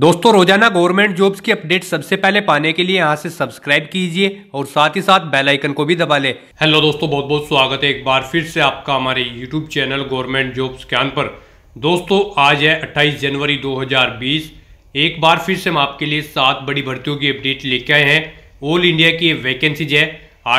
दोस्तों रोजाना government jobs की अपडेट सबसे पहले पाने के लिए यहाँ से सब्सक्राइब कीजिए और साथ ही साथ बेल आइकन को भी दबा लें। हेलो दोस्तों, बहुत बहुत स्वागत है एक बार फिर से आपका हमारे यूट्यूब चैनल गवर्नमेंट जॉब्स ज्ञान पर। दोस्तों आज है 28 जनवरी 2020। एक बार फिर से हम आपके लिए 7 बड़ी भर्तियों की अपडेट लेके आए हैं। ऑल इंडिया की वैकेंसीज है।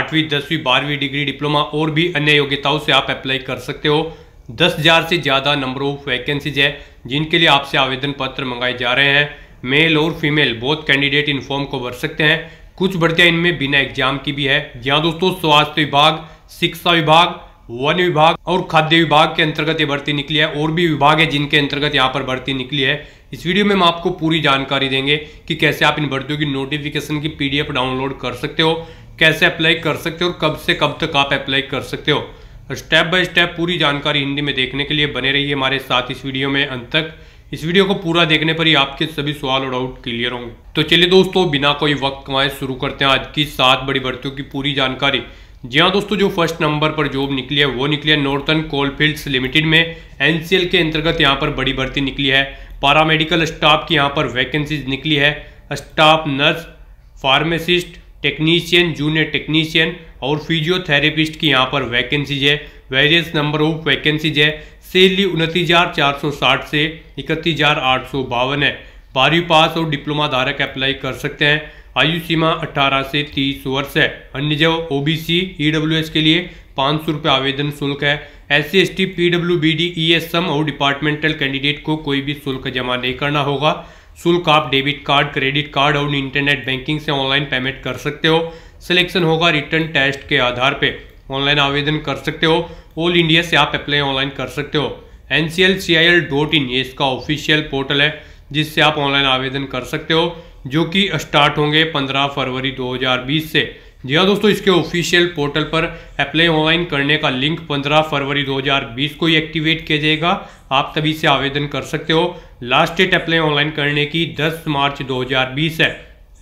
8वीं 10वीं 12वीं डिग्री डिप्लोमा और भी अन्य योग्यताओं से आप अप्लाई कर सकते हो। 10,000 से ज़्यादा नंबर ऑफ वैकेंसीज है जिनके लिए आपसे आवेदन पत्र मंगाए जा रहे हैं। मेल और फीमेल बोथ कैंडिडेट इन फॉर्म को भर सकते हैं। कुछ भर्तियाँ इनमें बिना एग्जाम की भी है। यहाँ दोस्तों स्वास्थ्य विभाग, शिक्षा विभाग, वन विभाग और खाद्य विभाग के अंतर्गत ये भर्ती निकली है। और भी विभाग है जिनके अंतर्गत यहाँ पर भर्ती निकली है। इस वीडियो में हम आपको पूरी जानकारी देंगे कि कैसे आप इन भर्तियों की नोटिफिकेशन की PDF डाउनलोड कर सकते हो, कैसे अप्लाई कर सकते हो और कब से कब तक आप अप्लाई कर सकते हो। स्टेप बाय स्टेप पूरी जानकारी हिंदी में देखने के लिए बने रहिए हमारे साथ इस वीडियो में अंत तक। इस वीडियो को पूरा देखने पर ही आपके सभी सवाल और डाउट क्लियर होंगे। तो चलिए दोस्तों बिना कोई वक्त गंवाए शुरू करते हैं आज की 7 बड़ी भर्तियों की पूरी जानकारी। जी हाँ दोस्तों, जो फर्स्ट नंबर पर जॉब निकली है वो निकली है नॉर्थन कोलफील्ड्स लिमिटेड में। NCL के अंतर्गत यहाँ पर बड़ी भर्ती निकली है। पारामेडिकल स्टाफ की यहाँ पर वैकेंसीज निकली है। Staff nurse, pharmacist, technician, junior technician और फिजियोथेरेपिस्ट की यहाँ पर वैकेंसीज है। वेरियस नंबर ऑफ वैकेंसीज है। सैलरी 29,460 से 31,852 है। 12वीं पास और डिप्लोमा धारक अप्लाई कर सकते हैं। आयु सीमा 18 से 30 वर्ष है। अन्य जो OBC EWS के लिए 500 रुपये आवेदन शुल्क है। SC ST PWBD ESM और डिपार्टमेंटल कैंडिडेट को कोई भी शुल्क जमा नहीं करना होगा। शुल्क आप डेबिट कार्ड, क्रेडिट कार्ड और इंटरनेट बैंकिंग से ऑनलाइन पेमेंट कर सकते हो। सिलेक्शन होगा रिटर्न टेस्ट के आधार पे। ऑनलाइन आवेदन कर सकते हो। ऑल इंडिया से आप अप्लाई ऑनलाइन कर सकते हो। NCLCIL.in ये इसका ऑफिशियल पोर्टल है जिससे आप ऑनलाइन आवेदन कर सकते हो, जो कि स्टार्ट होंगे 15 फरवरी 2020 से। जी हाँ दोस्तों, इसके ऑफिशियल पोर्टल पर अप्लाई ऑनलाइन करने का लिंक 15 फरवरी 2020 को ही एक्टिवेट किया जाएगा। आप तभी से आवेदन कर सकते हो। लास्ट डेट अप्लाई ऑनलाइन करने की 10 मार्च 2020 है।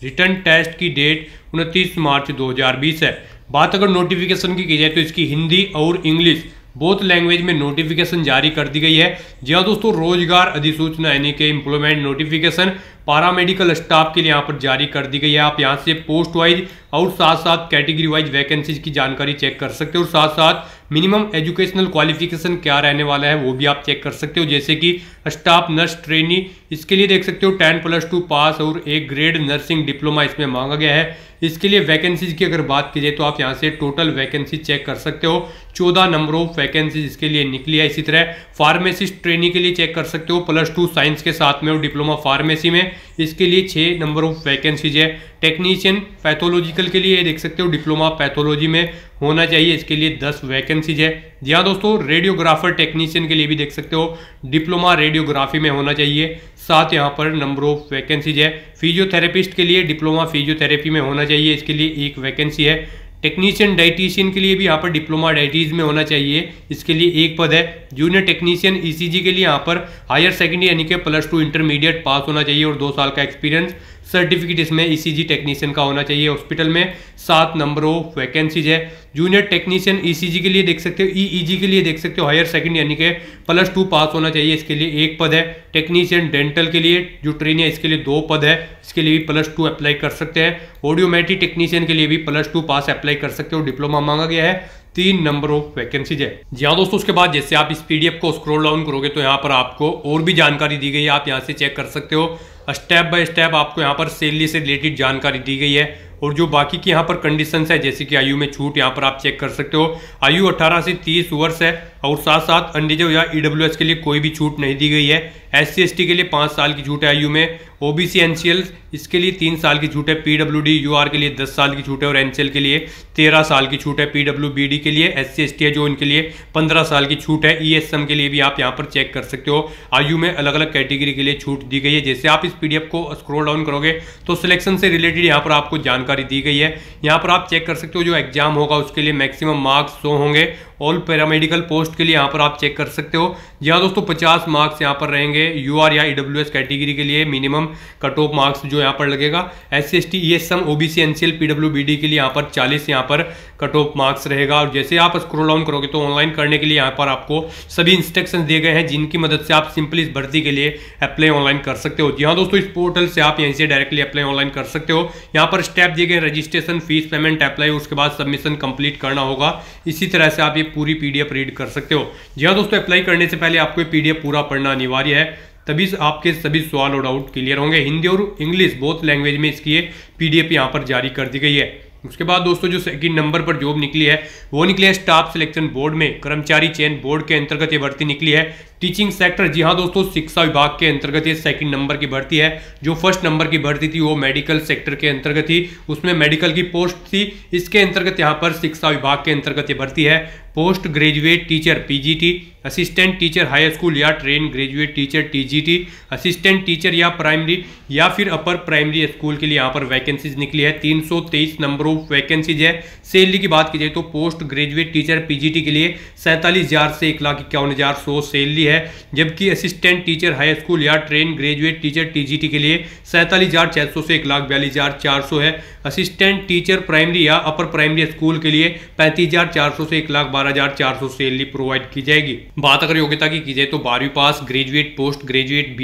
रिटर्न टेस्ट की डेट 29 मार्च 2020 है। बात अगर नोटिफिकेशन की जाए तो इसकी हिंदी और इंग्लिश बोथ लैंग्वेज में नोटिफिकेशन जारी कर दी गई है। जी हाँ दोस्तों, रोजगार अधिसूचना यानी कि एम्प्लॉयमेंट नोटिफिकेशन पारामेडिकल स्टाफ के लिए यहाँ पर जारी कर दी गई है। आप यहाँ से पोस्ट वाइज और साथ साथ कैटेगरी वाइज वैकेंसीज की जानकारी चेक कर सकते हो और साथ साथ मिनिमम एजुकेशनल क्वालिफिकेशन क्या रहने वाला है वो भी आप चेक कर सकते हो। जैसे कि स्टाफ नर्स ट्रेनी इसके लिए देख सकते हो 10+2 पास और 1 ग्रेड नर्सिंग डिप्लोमा इसमें मांगा गया है। इसके लिए वैकेंसीज की अगर बात की जाए तो आप यहाँ से टोटल वैकेंसी चेक कर सकते हो। 14 नंबर ऑफ वैकेंसीज इसके लिए निकली है। इसी तरह फार्मेसिस्ट ट्रेनी के लिए चेक कर सकते हो +2 साइंस के साथ में और डिप्लोमा फार्मेसी में, इसके लिए 6 नंबर ऑफ वैकेंसीज है। टेक्नीशियन पैथोलॉजिकल के लिए देख सकते हो डिप्लोमा पैथोलॉजी में होना चाहिए, इसके लिए 10 वैकेंसीज है। जी हाँ दोस्तों, रेडियोग्राफर टेक्नीशियन के लिए भी देख सकते हो डिप्लोमा रेडियोग्राफी में होना चाहिए, 7 यहाँ पर नंबर ऑफ वैकेंसीज है। फिजियोथेरेपिस्ट के लिए डिप्लोमा फिजियोथेरेपी में होना चाहिए, इसके लिए 1 वैकेंसी है। टेक्नीशियन डाइटिशियन के लिए भी यहाँ पर डिप्लोमा डाइटीज में होना चाहिए, इसके लिए 1 पद है। जूनियर टेक्नीशियन ECG के लिए यहाँ पर हायर सेकेंडरी यानी कि +2 इंटरमीडिएट पास होना चाहिए और 2 साल का एक्सपीरियंस सर्टिफिकेट इसमें ECG टेक्नीशियन का होना चाहिए। हॉस्पिटल में 7 नंबर ऑफ वैकेंसीज है। जूनियर टेक्नीशियन ECG के लिए देख सकते हो, EEG के लिए देख सकते हो हायर सेकेंडरी यानी कि +2 पास होना चाहिए, इसके लिए 1 पद है। टेक्नीशियन डेंटल के लिए जो ट्रेनिंग है इसके लिए 2 पद है, इसके लिए भी +2 अप्लाई कर सकते हैं। ऑडियोमेट्री टेक्नीशियन के लिए भी +2 पास अप्लाई कर सकते हो, डिप्लोमा मांगा गया है। 3 नंबर ऑफ वैकेंसीज है। जी हाँ दोस्तों, उसके बाद जैसे आप इस PDF को स्क्रॉल डाउन करोगे तो यहाँ पर आपको और भी जानकारी दी गई है। आप यहाँ से चेक कर सकते हो। स्टेप बाय स्टेप आपको यहाँ पर सैलरी से रिलेटेड जानकारी दी गई है और जो बाकी की यहाँ पर कंडीशंस है जैसे कि आयु में छूट यहाँ पर आप चेक कर सकते हो। आयु 18 से 30 वर्ष है और साथ साथ अंडीजो या EWS के लिए कोई भी छूट नहीं दी गई है। SC ST के लिए 5 साल की छूट है आयु में। OBC NCL इसके लिए 3 साल की छूट है। PWD UR के लिए 10 साल की छूट है और NCL के लिए 13 साल की छूट है। PWBD के लिए SC ST है जो इनके लिए 15 साल की छूट है। ESM के लिए भी आप यहाँ पर चेक कर सकते हो। आयु में अलग अलग कैटेगरी के लिए छूट दी गई है। जैसे आप इस PDF को स्क्रॉल डाउन करोगे तो सिलेक्शन से रिलेटेड यहाँ पर आपको जानकारी दी गई है। यहाँ पर आप चेक कर सकते हो जो एग्जाम होगा उसके लिए मैक्सिमम मार्क्स 100 होंगे ऑल पैरामेडिकल पोस्ट के लिए यहाँ पर आप चेक कर सकते हो। जी हाँ दोस्तों, 50 मार्क्स यहाँ पर रहेंगे यूआर या ईडब्ल्यूएस कैटेगरी के लिए। मिनिमम कट ऑफ मार्क्स जो यहाँ पर लगेगा SC ST ESM OBC NCL PWBD के लिए यहाँ पर 40 यहाँ पर कट ऑफ मार्क्स रहेगा। और जैसे आप स्क्रॉल डाउन करोगे तो ऑनलाइन करने के लिए यहाँ पर आपको सभी इंस्ट्रक्शन दिए गए हैं, जिनकी मदद से आप सिंपली इस भर्ती के लिए अप्लाई ऑनलाइन कर सकते हो। जी हाँ दोस्तों, इस पोर्टल से आप यहीं से डायरेक्टली अप्लाई ऑनलाइन कर सकते हो। यहाँ पर स्टेप दिए गए, रजिस्ट्रेशन, फीस, पेमेंट, अप्लाई, उसके बाद सबमिशन कंप्लीट करना होगा। इसी तरह से आप ये पूरी पीडीएफ रीड कर सकते हो। जी हाँ दोस्तों, अप्लाई करने से पहले आपको पीडीएफ पूरा पढ़ना अनिवार्य है, तभी आपके सभी सवाल और डाउट क्लियर होंगे। हिंदी और इंग्लिश बोथ लैंग्वेज में इसकी पीडीएफ यहाँ पर जारी कर दी गई है। उसके बाद दोस्तों जो सेकंड नंबर पर जॉब निकली है वो निकली है स्टाफ सिलेक्शन बोर्ड में, कर्मचारी चयन बोर्ड के अंतर्गत ये भर्ती निकली है। टीचिंग सेक्टर, जी हाँ दोस्तों, शिक्षा विभाग के अंतर्गत ये सेकंड नंबर की भर्ती है। जो फर्स्ट नंबर की भर्ती थी वो मेडिकल सेक्टर के अंतर्गत थी, उसमें मेडिकल की पोस्ट थी। इसके अंतर्गत यहाँ पर शिक्षा विभाग के अंतर्गत ये भर्ती है। Post graduate teacher PGT, assistant teacher high school या train graduate teacher TGT, assistant teacher या प्राइमरी या फिर अपर प्राइमरी स्कूल के लिए यहाँ पर वैकेंसीज निकली है। 323 नंबर ऑफ वैकेंसीज है। सैलरी की बात की जाए तो पोस्ट ग्रेजुएट टीचर PGT के लिए 47,000 से 1,51,100 सैलरी है, जबकि असिस्टेंट टीचर हाई स्कूल या ट्रेन ग्रेजुएट टीचर TGT के लिए 47,600 से 1,42,400 है। असिस्टेंट टीचर प्राइमरी या अपर प्राइमरी स्कूल के लिए 35,400 से 1,12,400 सैलरी प्रोवाइड की जाएगी। बात अगर योग्यता की जाए तो 12वीं पास, graduate, post graduate,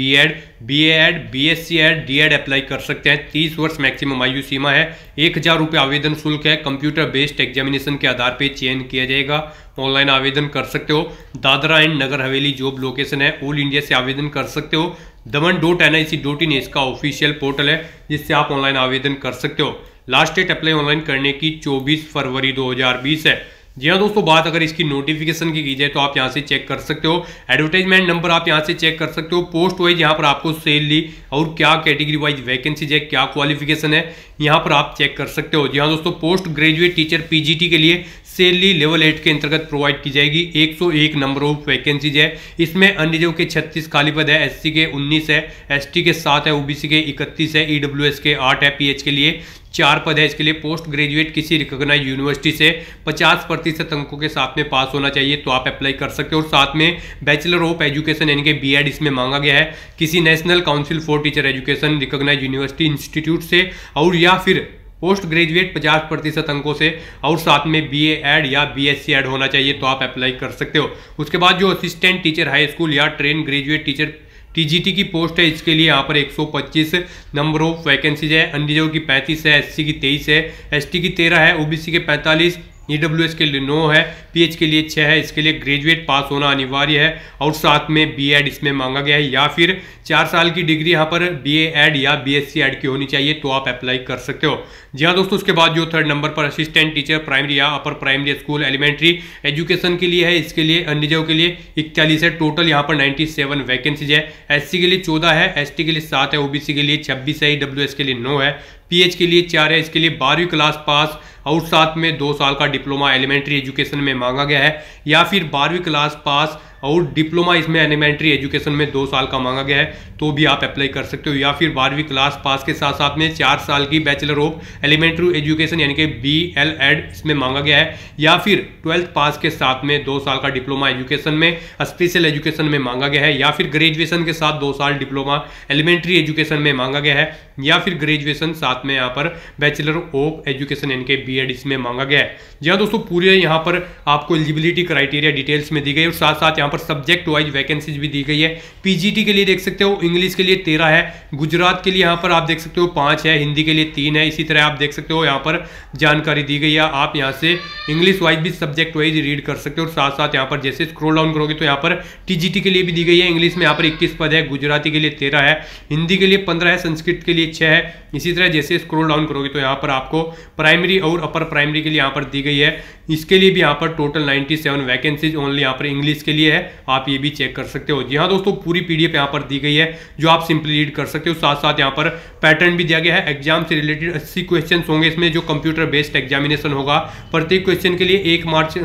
BA Ed, BSc Ed, DEd apply कर सकते हैं। 30 वर्ष मैक्सिमम आयु सीमा है। 1,000 रुपये आवेदन शुल्क है। कंप्यूटर बेस्ड एग्जामिनेशन के आधार पर चयन किया जाएगा। ऑनलाइन आवेदन कर सकते हो। Dadra and Nagar Haveli job location है। ऑल इंडिया से आवेदन कर सकते हो। daman.nic.in इसका ऑफिशियल पोर्टल है, जिससे आप ऑनलाइन आवेदन कर सकते हो। लास्ट डेट अप्लाई ऑनलाइन करने की 24 फरवरी 2020 है। जी हाँ दोस्तों, बात अगर इसकी नोटिफिकेशन की जाए तो आप यहाँ से चेक कर सकते हो। एडवर्टाइजमेंट नंबर आप यहाँ से चेक कर सकते हो। पोस्ट वाइज यहाँ पर आपको सैलरी और क्या कैटेगरी वाइज वैकेंसीज है, क्या क्वालिफिकेशन है, यहाँ पर आप चेक कर सकते हो। जी हाँ दोस्तों, पोस्ट ग्रेजुएट टीचर PGT के लिए सैलरी लेवल 8 के अंतर्गत प्रोवाइड की जाएगी। 101 नंबर ऑफ वैकेंसीज है। इसमें अनरिजर्व के 36 खाली पद है। SC के 19 है, ST के 7 है, OBC के 31 है, EWS के 8 है, PH के लिए 4 पद है। इसके लिए पोस्ट ग्रेजुएट किसी रिकॉग्नाइज यूनिवर्सिटी से 50% अंकों के साथ में पास होना चाहिए तो आप अप्लाई कर सकते हो। और साथ में बैचलर ऑफ एजुकेशन यानी कि BEd इसमें मांगा गया है, किसी national council for teacher education recognise university institute से, और या फिर पोस्ट ग्रेजुएट 50% अंकों से, और साथ में BA एड या BSc एड होना चाहिए तो आप अप्लाई कर सकते हो। उसके बाद जो असिस्टेंट टीचर हाई स्कूल या ट्रेन ग्रेजुएट टीचर TGT की पोस्ट है, इसके लिए यहाँ पर 125 नंबर ऑफ वैकेंसीज है। अनरिजर्व की 35 है, SC की 23 है, ST की 13 है, OBC के 45, EWS के लिए 9 है, PH के लिए 6 है। इसके लिए ग्रेजुएट पास होना अनिवार्य है और साथ में BA एड इसमें मांगा गया है, या फिर 4 साल की डिग्री यहाँ पर BA एड या BSc एड की होनी चाहिए तो आप अप्लाई कर सकते हो। जी हाँ दोस्तों, उसके बाद जो थर्ड नंबर पर असिस्टेंट टीचर प्राइमरी या upper primary school elementary education के लिए है, इसके लिए अनरिजर्व के लिए 41 है। टोटल यहाँ पर 97 वैकेंसीज है। SC के लिए 14 है, ST के लिए 7 है, OBC के लिए 26 है, EWS के लिए 9 है, PH के लिए 4 है। इसके लिए 12वीं क्लास पास और साथ में 2 साल का डिप्लोमा एलिमेंट्री एजुकेशन में मांगा गया है, या फिर 12वीं क्लास पास और डिप्लोमा इसमें एलिमेंट्री एजुकेशन में 2 साल का मांगा गया है तो भी आप अप्लाई कर सकते हो, या फिर 12वीं क्लास पास के साथ साथ में 4 साल की बैचलर ऑफ एलिमेंट्री एजुकेशन यानी कि BL एड इसमें मांगा गया है, या फिर 12th पास के साथ में 2 साल का डिप्लोमा एजुकेशन में स्पेशल एजुकेशन में मांगा गया है, या फिर ग्रेजुएशन के साथ 2 साल डिप्लोमा एलिमेंट्री एजुकेशन में मांगा गया है, या फिर ग्रेजुएशन साथ में यहाँ पर बैचलर ऑफ एजुकेशन यानी कि BA एड इसमें मांगा गया है। जी हाँ दोस्तों, पूरे यहाँ पर आपको एलिजिबिलिटी क्राइटेरिया डिटेल्स में दी गई और साथ साथ यहाँ पर सब्जेक्ट वाइज वैकेंसीज भी दी गई है। PGT के लिए देख सकते हो इंग्लिश के लिए 13 है, गुजरात के लिए यहाँ पर आप देख सकते हो 5 है, हिंदी के लिए 3 है। इसी तरह आप देख सकते हो यहाँ पर जानकारी दी गई है। आप यहाँ से इंग्लिश वाइज भी सब्जेक्ट वाइज रीड कर सकते हो। और साथ साथ यहाँ पर जैसे स्क्रोल डाउन करोगे तो यहाँ पर TGT के लिए भी दी गई है। इंग्लिश में यहाँ पर 21 पद है, गुजराती के लिए 13 है, हिंदी के लिए 15 है, संस्कृत के लिए 6 है। इसी तरह जैसे स्क्रोल डाउन करोगे तो यहाँ पर आपको प्राइमरी और अपर प्राइमरी के लिए यहाँ पर दी गई है। इसके लिए भी यहाँ पर टोटल 97 वैकेंसीज ओनली यहाँ पर इंग्लिश के लिए है, आप ये भी चेक कर सकते हो। जी हाँ दोस्तों, पूरी पीडीएफ यहाँ पर दी गई है जो आप सिंपली रीड कर सकते हो। साथ साथ यहाँ पर पैटर्न भी दिया गया है। एग्जाम से रिलेटेड 80 क्वेश्चन होंगे इसमें, जो कंप्यूटर बेस्ड एग्जामिनेशन होगा। प्रत्येक क्वेश्चन के लिए 1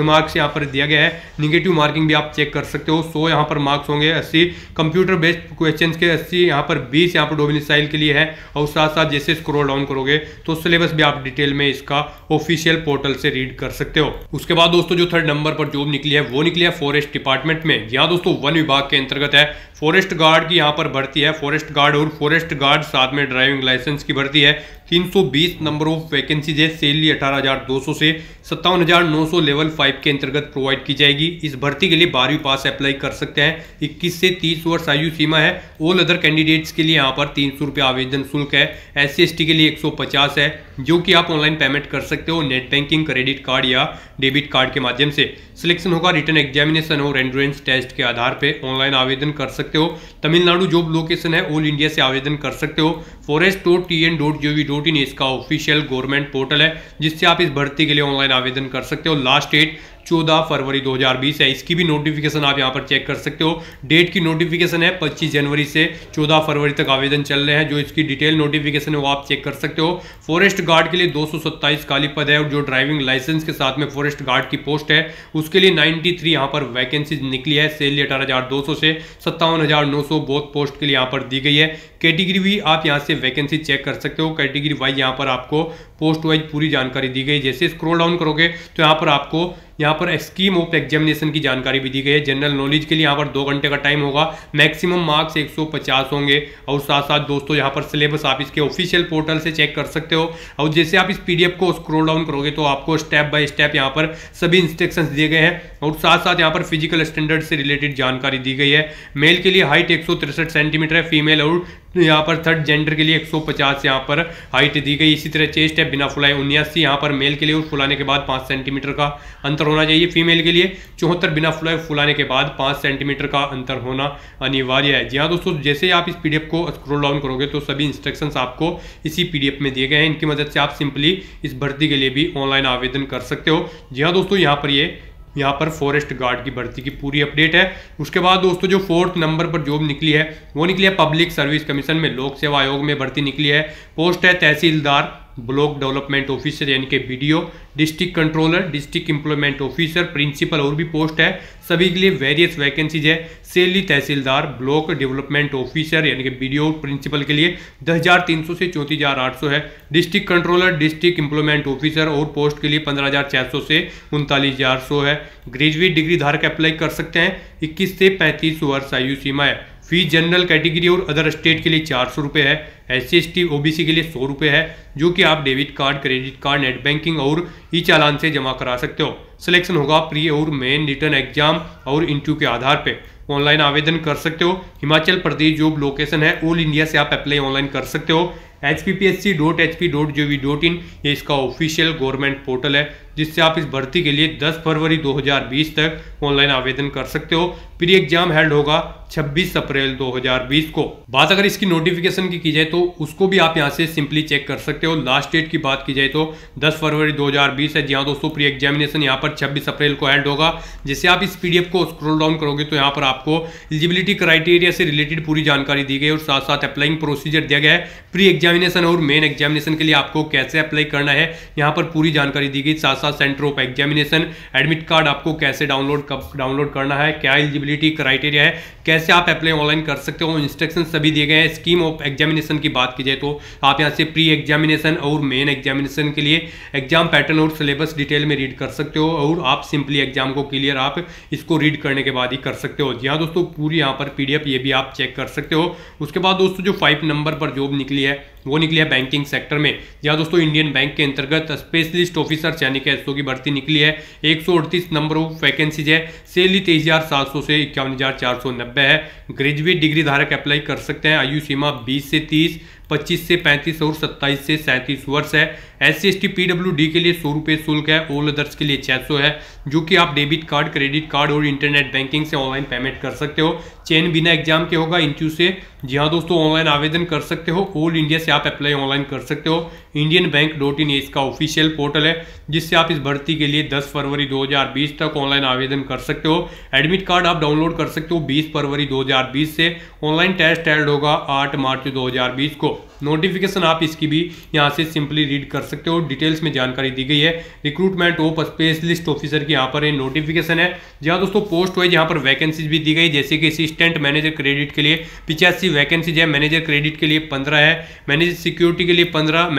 मार्क्स यहाँ पर दिया गया है। निगेटिव मार्किंग भी आप चेक कर सकते हो। 100 यहाँ पर मार्क्स होंगे 80 कंप्यूटर बेस्ड क्वेश्चन के, 80 यहाँ पर 20 यहाँ पर डोमिसाइल के लिए है। और साथ साथ जैसे स्क्रॉल डाउन करोगे तो सिलेबस भी आप डिटेल में इसका ऑफिशियल पोर्टल से रीड कर सकते हो। उसके बाद दोस्तों जो 3rd नंबर पर जॉब निकली है वो निकली है फॉरेस्ट डिपार्टमेंट में। यहाँ दोस्तों वन विभाग के अंतर्गत है। फॉरेस्ट गार्ड की यहाँ पर भर्ती है, फॉरेस्ट गार्ड और फॉरेस्ट गार्ड साथ में ड्राइविंग लाइसेंस की भर्ती है। 320 नंबर ऑफ वैकेंसीज है। सैलरी 18,200 से 57,900 लेवल 5 के अंतर्गत प्रोवाइड की जाएगी। इस भर्ती के लिए 12वीं पास अप्लाई कर सकते हैं। 21 से 30 वर्ष आयु सीमा है। ऑल अदर कैंडिडेट्स के लिए यहाँ पर 300 रुपये आवेदन शुल्क है। SC/ST के लिए 150 है, जो कि आप ऑनलाइन पेमेंट कर सकते हो नेट बैंकिंग, क्रेडिट कार्ड या डेबिट कार्ड के माध्यम से। सिलेक्शन होगा रिटर्न एग्जामिनेशन और एंड्योरेंस टेस्ट के आधार पर। ऑनलाइन आवेदन कर सकते हो। तमिलनाडु जॉब लोकेशन है, ऑल इंडिया से आवेदन कर सकते हो। forest.tn.gov.in इसका ऑफिशियल गवर्नमेंट पोर्टल है, जिससे आप इस भर्ती के लिए ऑनलाइन आवेदन कर सकते हो। लास्ट डेट 14 फरवरी 2020 है। इसकी भी नोटिफिकेशन आप यहां पर चेक कर सकते हो। डेट की नोटिफिकेशन है 25 जनवरी से 14 फरवरी तक आवेदन चल रहे हैं। जो इसकी डिटेल नोटिफिकेशन है वो आप चेक कर सकते हो। फॉरेस्ट गार्ड के लिए 227 खाली पद है और जो ड्राइविंग लाइसेंस के साथ में फॉरेस्ट गार्ड की पोस्ट है उसके लिए 93 यहाँ पर वैकेंसीज निकली है। सैलरी 18,200 से 57,900 बोथ पोस्ट के लिए यहाँ पर दी गई है। कैटेगरी भी आप यहाँ से वैकेंसी चेक कर सकते हो। कैटेगरी वाइज यहाँ पर आपको पोस्ट वाइज पूरी जानकारी दी गई। जैसे स्क्रॉल डाउन करोगे तो यहाँ पर आपको यहाँ पर स्कीम ऑफ एग्जामिनेशन की जानकारी भी दी गई है। जनरल नॉलेज के लिए यहाँ पर 2 घंटे का टाइम होगा। मैक्सिमम मार्क्स 150 होंगे। और साथ साथ दोस्तों यहाँ पर सिलेबस आप इसके ऑफिशियल पोर्टल से चेक कर सकते हो। और जैसे आप इस पीडीएफ को स्क्रॉल डाउन करोगे तो आपको स्टेप बाय स्टेप यहाँ पर सभी इंस्ट्रक्शंस दिए गए हैं। और साथ साथ यहाँ पर फिजिकल स्टैंडर्ड से रिलेटेड जानकारी दी गई है। मेल के लिए हाइट 163 सेंटीमीटर है। फीमेल और यहाँ पर थर्ड जेंडर के लिए 150 यहाँ पर हाइट दी गई। इसी तरह चेस्ट है बिना फुलाए 79 यहाँ पर मेल के लिए और फुलाने के बाद 5 सेंटीमीटर का अंतर होना चाहिए। फीमेल के लिए 74 बिना फुलाए, फुलाने के बाद 5 सेंटीमीटर का अंतर होना अनिवार्य है। जी हाँ दोस्तों, जैसे आप इस पीडीएफ को स्क्रॉल डाउन करोगे तो सभी इंस्ट्रक्शंस आपको इसी पीडीएफ में दिए गए हैं। इनकी मदद से आप सिंपली इस भर्ती के लिए भी ऑनलाइन आवेदन कर सकते हो। जी हाँ दोस्तों, यहाँ पर फॉरेस्ट गार्ड की भर्ती की पूरी अपडेट है। उसके बाद दोस्तों जो 4th नंबर पर जॉब निकली है वो निकली है पब्लिक सर्विस कमीशन में। लोक सेवा आयोग में भर्ती निकली है। पोस्ट है तहसीलदार, ब्लॉक डेवलपमेंट ऑफिसर यानी कि BDO, district controller, district employment officer, principal और भी पोस्ट है। सभी के लिए वेरियस वैकेंसीज है। Salary tehsildar, block development officer यानी कि BDO, प्रिंसिपल के लिए 10,300 से 34,800 है। District controller, district employment officer और पोस्ट के लिए 15,600 से 39,100 है। ग्रेजुएट डिग्री धारक अप्लाई कर सकते हैं। 21 से 35 वर्ष आयु सीमा है। फीस जनरल कैटेगरी और अदर स्टेट के लिए 400 रुपये है। SC/ST OBC के लिए 100 रुपये है, जो कि आप debit card, credit card, net banking और ई चालान से जमा करा सकते हो। सिलेक्शन होगा प्री और मेन रिटर्न एग्जाम और इंटरव्यू के आधार पर। ऑनलाइन आवेदन कर सकते हो। हिमाचल प्रदेश जॉब लोकेशन है। ऑल इंडिया से आप अप्लाई ऑनलाइन कर सकते हो। hppsc.hp.gov.in ये इसका ऑफिशियल गवर्नमेंट पोर्टल है, जिससे आप इस भर्ती के लिए 10 फरवरी 2020 तक ऑनलाइन आवेदन कर सकते हो। प्री एग्जाम हेल्ड होगा 26 अप्रैल 2020 को। बात अगर इसकी नोटिफिकेशन की जाए तो उसको भी आप यहाँ से सिंपली चेक कर सकते हो। लास्ट डेट की बात की जाए तो 10 फरवरी 2020 है। जी हाँ दोस्तों, प्री एग्जामिनेशन यहाँ पर 26 अप्रैल को हेल्ड होगा। जैसे आप इस पीडीएफ को स्क्रॉल डाउन करोगे तो यहाँ पर आपको एलिजिबिलिटी क्राइटेरिया से रिलेटेड पूरी जानकारी दी गई और साथ साथ अप्लाइंग प्रोसीजर दिया गया है। प्री एग्जामिनेशन और मेन एग्जामिनेशन के लिए आपको कैसे अप्लाई करना है यहाँ पर पूरी जानकारी दी गई। साथ साथ centre of examination, admit card आपको कैसे डाउनलोड, कब डाउनलोड करना है, क्या एलिजिबिलिटी क्राइटेरिया है, कैसे आप अप्लाई ऑनलाइन कर सकते हो, इंस्ट्रक्शन सभी दिए गए हैं। स्कीम ऑफ एग्जामिनेशन की बात की जाए तो आप यहाँ से प्री एग्जामिनेशन और मेन एग्जामिनेशन के लिए एग्जाम पैटर्न और सिलेबस डिटेल में रीड कर सकते हो और आप सिंपली एग्जाम को क्लियर आप इसको रीड करने के बाद ही कर सकते हो। जी हाँ दोस्तों, पूरी यहाँ पर PDF ये भी आप चेक कर सकते हो। उसके बाद दोस्तों जो 5 नंबर पर जॉब निकली है वो निकली है बैंकिंग सेक्टर में। यहाँ दोस्तों इंडियन बैंक के अंतर्गत स्पेशलिस्ट ऑफिसर यानी कि SO की भर्ती निकली है। 138 नंबर ऑफ वैकेंसीज है। सैलरी 23,700 से 51,490 है। ग्रेजुएट डिग्री धारक अप्लाई कर सकते हैं। आयु सीमा 20 से 30 25 से 35 और 27 से 37 वर्ष है। SC ST PWD के लिए 100 रुपये शुल्क है। ऑल अदर्स के लिए 600 है, जो कि आप डेबिट कार्ड, क्रेडिट कार्ड और इंटरनेट बैंकिंग से ऑनलाइन पेमेंट कर सकते हो। चयन बिना एग्जाम के होगा इंटरव्यू से। जी हाँ दोस्तों, ऑनलाइन आवेदन कर सकते हो। ऑल इंडिया से आप अप्लाई ऑनलाइन कर सकते हो। indianbank.in इसका ऑफिशियल पोर्टल है, जिससे आप इस भर्ती के लिए 10 फरवरी 2020 तक ऑनलाइन आवेदन कर सकते हो। एडमिट कार्ड आप डाउनलोड कर सकते हो 20 फरवरी 2020 से। ऑनलाइन टेस्ट एल्ड होगा 8 मार्च 2020 को। नोटिफिकेशन आप इसकी भी यहाँ से सिंपली रीड कर सकते हो। डिटेल्स में जानकारी दी गई है। रिक्रूटमेंट ऑफ स्पेशलिस्ट ऑफिसर की यहाँ पर ये नोटिफिकेशन है। जहाँ दोस्तों पोस्ट वाइज यहाँ पर वैकेंसीज भी दी गई, जैसे कि असिस्टेंट मैनेजर क्रेडिट के लिए 85 वैकेंसीज है। मैनेजर क्रेडिट के लिए 15 है, मैनेजर सिक्योरिटी के लिए 15,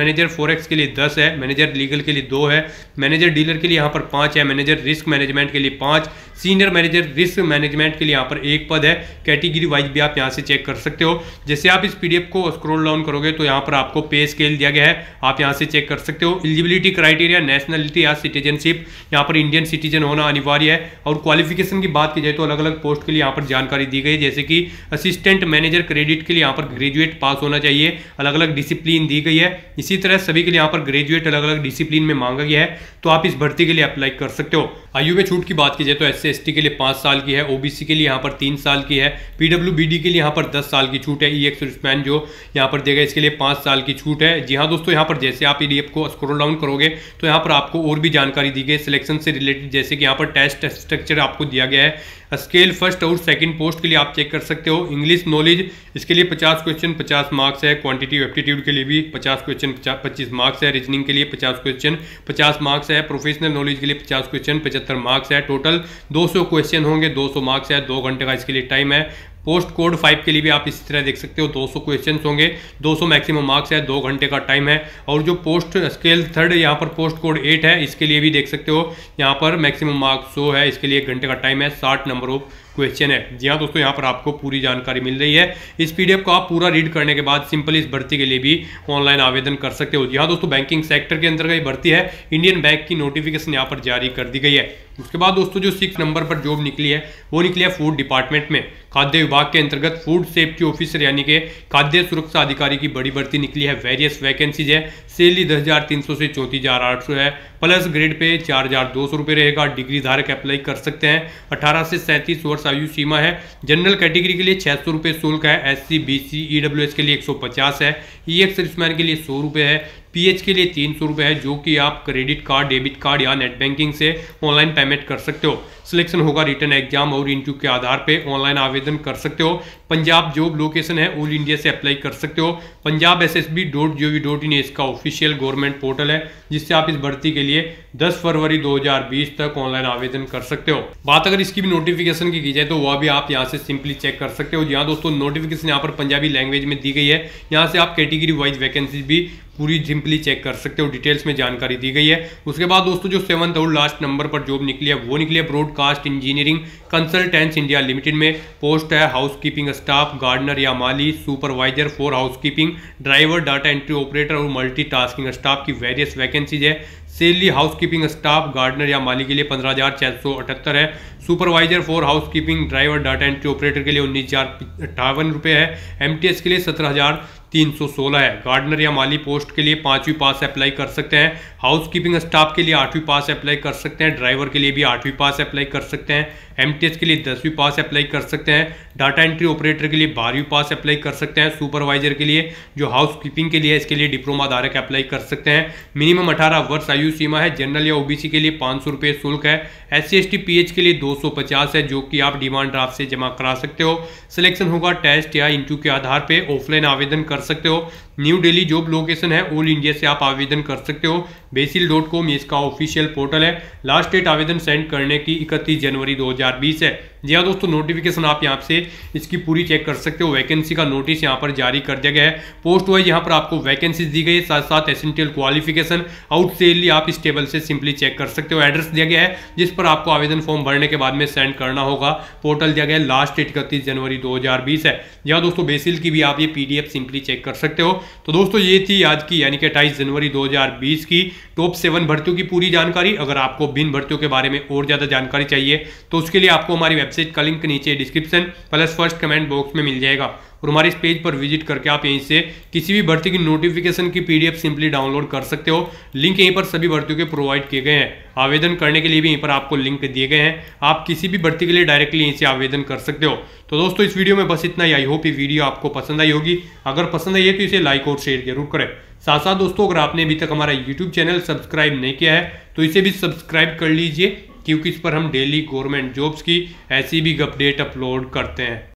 मैनेजर फॉरेक्स के लिए 10 है, मैनेजर लीगल के लिए 2 है, मैनेजर डीलर के लिए यहाँ पर 5 है, मैनेजर रिस्क मैनेजमेंट के लिए 5, सीनियर मैनेजर रिस्क मैनेजमेंट के लिए यहाँ पर 1 पद है। कैटेगरी वाइज भी आप यहाँ से चेक कर सकते हो। जैसे आप इस पीडीएफ को स्क्रॉल डाउन करोगे तो यहाँ पर आपको पे स्केल दिया गया है, आप यहाँ से चेक कर सकते हो। एलिजिबिलिटी क्राइटेरिया नेशनलिटी या सिटीजनशिप, यहाँ पर इंडियन सिटीजन होना अनिवार्य है। और क्वालिफिकेशन की बात की जाए तो अलग अलग पोस्ट के लिए यहाँ पर जानकारी दी गई, जैसे कि असिस्टेंट मैनेजर क्रेडिट के लिए यहाँ पर ग्रेजुएट पास होना चाहिए, अलग अलग डिसिप्लिन दी गई है। इसी तरह सभी के लिए यहाँ पर ग्रेजुएट अलग अलग डिसिप्लिन में मांगा गया है, तो आप इस भर्ती के लिए अप्लाई कर सकते हो। आयु में छूट की बात की जाए तो SC ST के लिए 5 साल की है, OBC के लिए यहाँ पर 3 साल की है, PWBD के लिए यहाँ पर 10 साल की छूट है, EX जो यहाँ पर देगा इसके लिए 5 साल की छूट है। जी हाँ दोस्तों, यहाँ पर जैसे आप PDF को स्क्रॉल डाउन करोगे तो यहाँ पर आपको और भी जानकारी दी गई सिलेक्शन से रिलेटेड, जैसे कि यहाँ पर टेस्ट स्ट्रक्चर आपको दिया गया है। स्केल फर्स्ट और सेकंड पोस्ट के लिए आप चेक कर सकते हो। इंग्लिश नॉलेज इसके लिए 50 क्वेश्चन 50 मार्क्स है। क्वांटिटी एप्टीट्यूड के लिए भी 50 क्वेश्चन 25 मार्क्स है। रीजनिंग के लिए 50 क्वेश्चन 50 मार्क्स है। प्रोफेशनल नॉलेज के लिए 50 क्वेश्चन 75 मार्क्स है। टोटल 200 क्वेश्चन होंगे, 200 मार्क्स है। 2 घंटे का इसके लिए टाइम है। पोस्ट कोड 5 के लिए भी आप इसी तरह देख सकते हो, 200 क्वेश्चन होंगे, 200 मैक्सिमम मार्क्स है, 2 घंटे का टाइम है। और जो पोस्ट स्केल थर्ड यहाँ पर पोस्ट कोड 8 है, इसके लिए भी देख सकते हो, यहाँ पर मैक्सिमम मार्क्स 100 है, इसके लिए 1 घंटे का टाइम है, 60 नंबर ऑफ क्वेश्चन है। जी हाँ दोस्तों, यहाँ पर आपको पूरी जानकारी मिल रही है। इस PDF को आप पूरा रीड करने के बाद सिंपली इस भर्ती के लिए भी ऑनलाइन आवेदन कर सकते हो। जी हाँ दोस्तों, बैंकिंग सेक्टर के अंतर्गत भर्ती है। इंडियन बैंक की नोटिफिकेशन यहाँ पर जारी कर दी गई है। उसके बाद दोस्तों जो 6 नंबर पर जॉब निकली है वो निकली है फूड डिपार्टमेंट में, खाद्य विभाग के अंतर्गत फूड सेफ्टी ऑफिसर यानी कि खाद्य सुरक्षा अधिकारी की बड़ी भर्ती निकली है। वेरियस वैकेंसीज है। सैलरी 10,300 से 34,800 है। प्लस ग्रेड पे 4,200 रुपये रहेगा। डिग्री धारक अप्लाई कर सकते हैं। 18 से 37 वर्ष आयु सीमा है। जनरल कैटेगरी के लिए 600 रुपये शुल्क है। SC BC EWS के लिए 150 है। EX सर्विसमैन के लिए 100 रुपये है। PH के लिए 300 रुपये है, जो कि आप क्रेडिट कार्ड, डेबिट कार्ड या नेट बैंकिंग से ऑनलाइन पेमेंट कर सकते हो। सिलेक्शन होगा रिटर्न एग्जाम और इंटरव्यू के आधार पे। ऑनलाइन आवेदन कर सकते हो। पंजाब जॉब लोकेशन है, ऑल इंडिया से अप्लाई कर सकते हो। punjabssb.gov.in इसका ऑफिशियल गवर्नमेंट पोर्टल है, जिससे आप इस भर्ती के लिए 10 फरवरी 2020 तक ऑनलाइन आवेदन कर सकते हो। बात अगर इसकी भी नोटिफिकेशन की जाए तो वह भी आप यहाँ से सिंपली चेक कर सकते हो। जी हाँ दोस्तों, नोटिफिकेशन यहाँ पर पंजाबी लैंग्वेज में दी गई है। यहाँ से आप कैटेगरी वाइज वैकेंसी भी पूरी सिंपली चेक कर सकते हो। डिटेल्स में जानकारी दी गई है। उसके बाद दोस्तों जो 7th और लास्ट नंबर पर जॉब निकली है वो निकली है broadcast engineering consultants India limited में। पोस्ट है हाउसकीपिंग स्टाफ, गार्डनर या माली, supervisor for housekeeping, driver, data entry operator और मल्टीटास्किंग स्टाफ की वेरियस वैकेंसीज है। सैलरी हाउसकीपिंग स्टाफ, गार्डनर या माली के लिए 15,678 है। Supervisor for housekeeping, driver, data entry operator के लिए 19,058 रुपये है। MTS के लिए 17,316 है। गार्डनर या माली पोस्ट के लिए 5वीं पास अप्लाई कर सकते हैं। हाउसकीपिंग स्टाफ के लिए 8वीं पास अप्लाई कर सकते हैं। ड्राइवर के लिए भी 8वीं पास अप्लाई कर सकते हैं। MTS के लिए 10वीं पास अप्लाई कर सकते हैं। डाटा एंट्री ऑपरेटर के लिए 12वीं पास अप्लाई कर सकते हैं। सुपरवाइजर के लिए जो हाउसकीपिंग के लिए है, इसके लिए डिप्लोमा धारक अप्लाई कर सकते हैं। मिनिमम 18 वर्ष आयु सीमा है। जनरल या OBC के लिए 500 रुपये शुल्क है। SC ST PH के लिए 250 है, जो कि आप डिमांड ड्राफ्ट से जमा करा सकते हो। सिलेक्शन होगा टेस्ट या इंटरव्यू के आधार पर। ऑफलाइन आवेदन कर सकते हो। न्यू दिल्ली जॉब लोकेशन है। ऑल इंडिया से आप आवेदन कर सकते हो। basil.com इसका ऑफिशियल पोर्टल है। लास्ट डेट आवेदन सेंड करने की 31 जनवरी 2020 है। जी हाँ दोस्तों, नोटिफिकेशन आप यहाँ से इसकी पूरी चेक कर सकते हो। वैकेंसी का नोटिस यहाँ पर जारी कर दिया गया है। पोस्ट वाइज यहाँ पर आपको वैकेंसीज दी गई है, साथ साथ एसेंशियल क्वालिफिकेशन आउट सेल आप इस टेबल से सिंपली चेक कर सकते हो। एड्रेस दिया गया है जिस पर आपको आवेदन फॉर्म भरने के बाद में सेंड करना होगा। पोर्टल दिया गया है, लास्ट डेट 31 जनवरी 2020 है। जी हाँ दोस्तों, बेसिल की भी आप ये PDF सिंपली चेक कर सकते हो। तो दोस्तों ये थी आज की यानी कि 28 जनवरी 2020 की टॉप 7 भर्तियों की पूरी जानकारी। अगर आपको बिन भर्तियों के बारे में और ज़्यादा जानकारी चाहिए तो उसके लिए आपको हमारी वेबसाइट वेबसाइट का लिंक नीचे description plus first comment box में मिल जाएगा और हमारे इस पेज पर विजिट करके आप यहीं से किसी भी भर्ती की नोटिफिकेशन की पीडीएफ सिंपली डाउनलोड कर सकते हो। लिंक यहीं पर सभी भर्तियों के प्रोवाइड किए गए हैं। आवेदन करने के लिए भी यहीं पर आपको लिंक दिए गए हैं। आप किसी भी भर्ती के लिए डायरेक्टली यहीं से आवेदन कर सकते हो। तो दोस्तों इस वीडियो में बस इतना ही। आई होप ये वीडियो आपको पसंद आई होगी। अगर पसंद आई है तो इसे लाइक और शेयर जरूर करें। साथ साथ दोस्तों अगर आपने अभी तक हमारा यूट्यूब चैनल सब्सक्राइब नहीं किया है तो इसे भी सब्सक्राइब कर लीजिए, क्योंकि इस पर हम डेली गवर्नमेंट जॉब्स की ऐसी भी अपडेट अपलोड करते हैं।